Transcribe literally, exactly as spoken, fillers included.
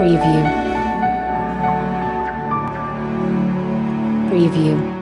Preview. Preview.